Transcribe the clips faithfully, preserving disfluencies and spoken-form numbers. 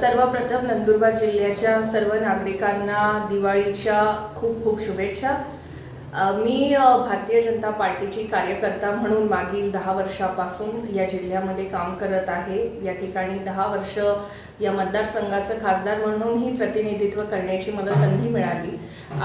सर्वप्रथम नंदुरबार जिल्ह्याच्या सर्व नागरिकांना दिवाळीच्या खूप खूप शुभेच्छा। मी भारतीय जनता पार्टीची कार्यकर्ता म्हणून मागील दहा वर्षापासून या जिल्ह्यामध्ये काम करत आहे। या ठिकाणी दहा वर्ष या मतदारसंघाचं खासदार म्हणूनही प्रतिनिधित्व करण्याची मला संधी मिळाली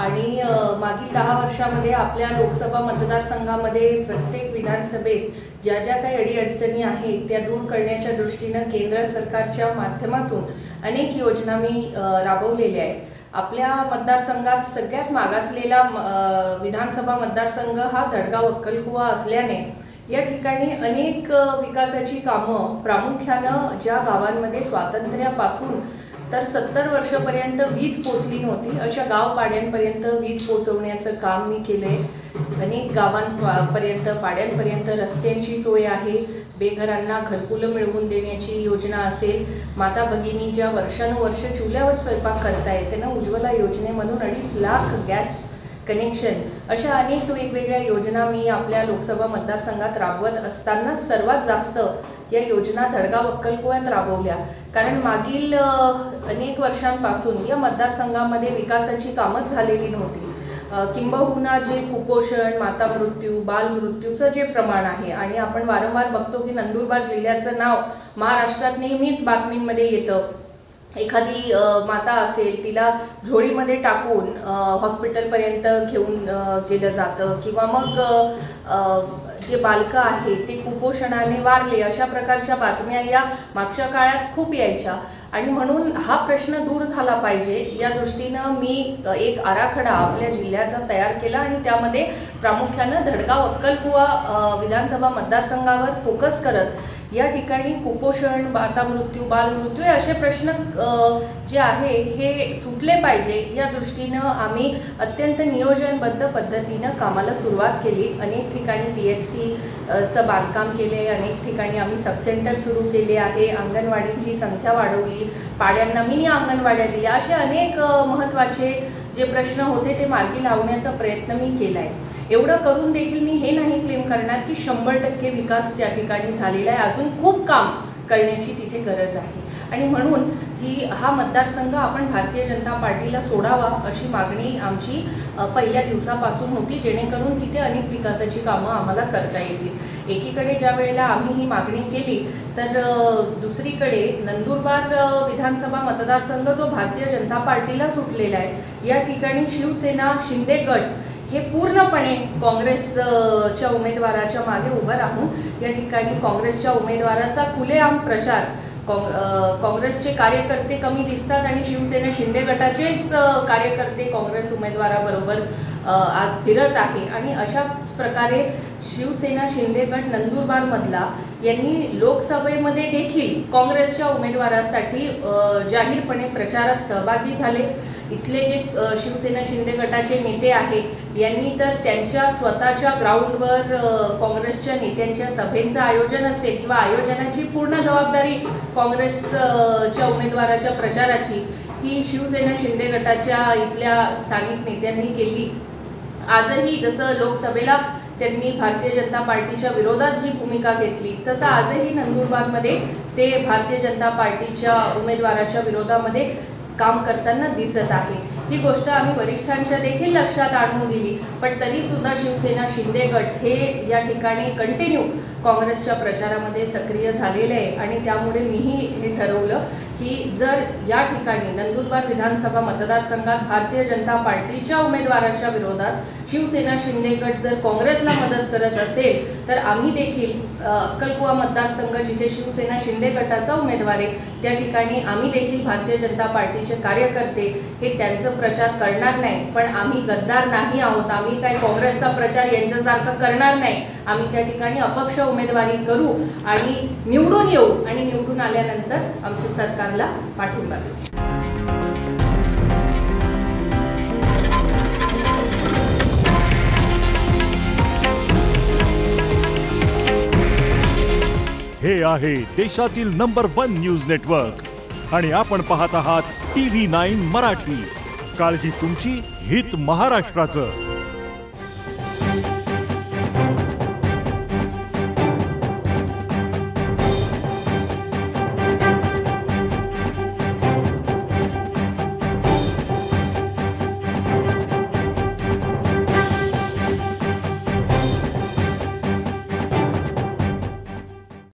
आणि मागील दहा वर्षामध्ये आपल्या लोकसभा मतदारसंघामध्ये प्रत्येक विधानसभेत ज्या ज्या काही अडीअडचणी आहेत त्या दूर करण्याच्या दृष्टीने केंद्र सरकारच्या माध्यमातून अनेक योजना मी राबवलेल्या आहेत। आपल्या मतदारसंघात सगळ्यात मागासलेला विधानसभा मतदारसंघ हा धडगाव अक्कलकुवा असल्याने या ठिकाणी अनेक विकासाची कामं प्रामुख्याने ज्या गावांमध्ये स्वातंत्र्यापासून तर सत्तर वर्षापर्यंत वीज पोचली नव्हती अशा गावपाड्यांपर्यंत वीज पोचवण्याचं काम मी केले। अनेक गावांपर्यंत पाड्यांपर्यंत रस्त्यांची सोय आहे। बेघरांना घरकुल मिळवून देण्याची योजना असेल, माता भगिनी ज्या वर्षानुवर्ष चुल्यावर स्वयंपाक करतायत त्यांना उज्ज्वला योजनेमधून अडीच लाख गॅस कनेक्शन अशा अनेक वेगवेगळ्या योजना मी आपल्या लोकसभा मतदारसंघात राबवत असताना सर्वात जास्त या योजना धडगाव अक्कलकुव्यात राबवल्या, कारण मागील अनेक वर्षांपासून या मतदारसंघामध्ये विकासाची कामं झालेली नव्हती। किंबहुना जे कुपोषण, माता मृत्यू, बालमृत्यूचं जे प्रमाण आहे आणि आपण वारंवार बघतो की नंदुरबार जिल्ह्याचं नाव महाराष्ट्रात नेहमीच बातमींमध्ये येतं। एखादी माता असेल तिला झोळीमध्ये टाकून हॉस्पिटलपर्यंत घेऊन गेलं जातं किंवा मग जे बालकं आहेत ते कुपोषणाने वारले अशा प्रकारच्या बातम्या या मागच्या काळात खूप यायच्या आणि म्हणून हा प्रश्न दूर झाला पाहिजे या दृष्टीनं मी एक आराखडा आपल्या जिल्ह्याचा तयार केला आणि त्यामध्ये प्रामुख्यानं धडगाव अक्कलकुवा विधानसभा मतदारसंघावर फोकस करत या ठिकाणी कुपोषण, माता मृत्यू, बालमृत्यू असे प्रश्न जे आहे हे सुटले पाहिजे या दृष्टीनं आम्ही अत्यंत नियोजनबद्ध पद्धतीनं कामाला सुरुवात केली। अनेक ठिकाणी पी एच सीचं बांधकाम केले, अनेक ठिकाणी आम्ही सबसेंटर सुरू केले आहे, अंगणवाडींची संख्या वाढवली, पाड्यांना मिनी अंगणवाड्या दिल्या, असे अनेक महत्त्वाचे जे प्रश्न होते ते मार्गी लावण्याचा प्रयत्न मी केलाय। एवढं करून देखील मी हे नाही क्लेम करणार की शंभर टक्के विकास त्या ठिकाणी झालेला आहे, अजून खूप काम करण्याची तिथे गरज आहे आणि म्हणून ही हा मतदारसंघ आपण भारतीय जनता पार्टीला सोडावा अशी मागणी आमची पहिल्या दिवसापासून होती, जेणेकरून तिथे अनेक विकासाची कामं आम्हाला करता येतील। एकीकडे ज्या वेळेला आम्ही ही मागणी केली तर दुसरीकडे नंदुरबार विधानसभा मतदारसंघ जो भारतीय जनता पार्टीला सुटलेला आहे या ठिकाणी शिवसेना शिंदे गट हे पूर्णपणे काँग्रेसच्या उमेदवाराच्या मागे उभं राहून या ठिकाणी काँग्रेसच्या उमेदवाराचा खुलेआम प्रचार, काँग्रेसचे कार्यकर्ते कमी दिसतात आणि शिवसेना शिंदे गटाचेच कार्यकर्ते काँग्रेस उमेदवाराबरोबर आज फिरत आहे आणि अशा प्रकारे शिवसेना शिंदे गट नंदुरबारमधला यांनी लोकसभेमध्ये देखील काँग्रेसच्या उमेदवारासाठी जाहीरपणे प्रचारात सहभागी झाले। इथले जे शिवसेना शिंदे गटाचे नेते आहेत यांनी तर त्यांच्या स्वतःच्या ग्राउंडवर काँग्रेसच्या नेत्यांच्या सभेचं आयोजन असेल किंवा आयोजनाची पूर्ण जबाबदारी काँग्रेसच्या उमेदवाराच्या प्रचाराची ही शिवसेना शिंदे गटाच्या इथल्या स्थानिक नेत्यांनी केली। आजही जसं लोकसभेला त्यांनी भारतीय जनता पार्टीच्या विरोधात जी भूमिका घेतली तसं आजही नंदुरबारमध्ये ते भारतीय जनता पार्टीच्या उमेदवाराच्या विरोधामध्ये काम करताना दिसत आहे। ही गोष्ट आम्ही वरिष्ठांच्या देखील लक्षात आणून दिली, पण तरी सुद्धा शिवसेना शिंदे गट हे या ठिकाणी कंटिन्यू काँग्रेसच्या प्रचारामध्ये सक्रिय झालेले आहे आणि त्यामुळे मीही हे ठरवलं की जर या ठिकाणी नंदुरबार विधानसभा मतदारसंघात भारतीय जनता पार्टीच्या उमेदवाराच्या विरोधात शिवसेना शिंदे गट जर काँग्रेसला मदत करत असेल तर आम्ही देखील अक्कलकुवा मतदारसंघ जिथे शिवसेना शिंदे गटाचा उमेदवार आहे त्या ठिकाणी आम्ही देखील भारतीय जनता पार्टीचे कार्यकर्ते हे त्यांचं प्रचार करणार नाही, पण आम्ही गद्दार नाही आहोत, आम्ही काय काँग्रेसचा प्रचार यांच्यासारखा करणार नाही, आम्ही त्या ठिकाणी अपक्ष उमेदवारी करू आणि निवडून येऊ आणि निवडून आल्यानंतर आमचं सरकारला पाठिंबा देऊ। हे आहे देशातील नंबर वन न्यूज नेटवर्क आणि आपण पाहत आहात टीव्ही नाईन मराठी। काळजी तुमची, हित महाराष्ट्राचं।